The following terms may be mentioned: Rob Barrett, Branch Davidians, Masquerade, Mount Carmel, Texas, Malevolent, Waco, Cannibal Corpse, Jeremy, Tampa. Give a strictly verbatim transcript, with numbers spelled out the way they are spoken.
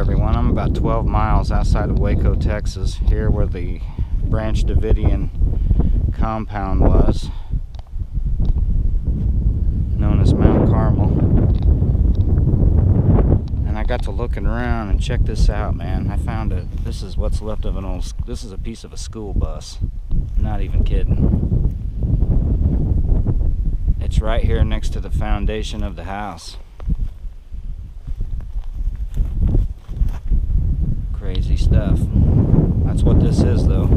everyone. I'm about twelve miles outside of Waco, Texas, here where the Branch Davidian compound was, known as Mount Carmel. And I got to looking around and check this out, man. I found it. This is what's left of an old, this is a piece of a school bus. I'm not even kidding. It's right here next to the foundation of the house. Crazy stuff. That's what this is, though.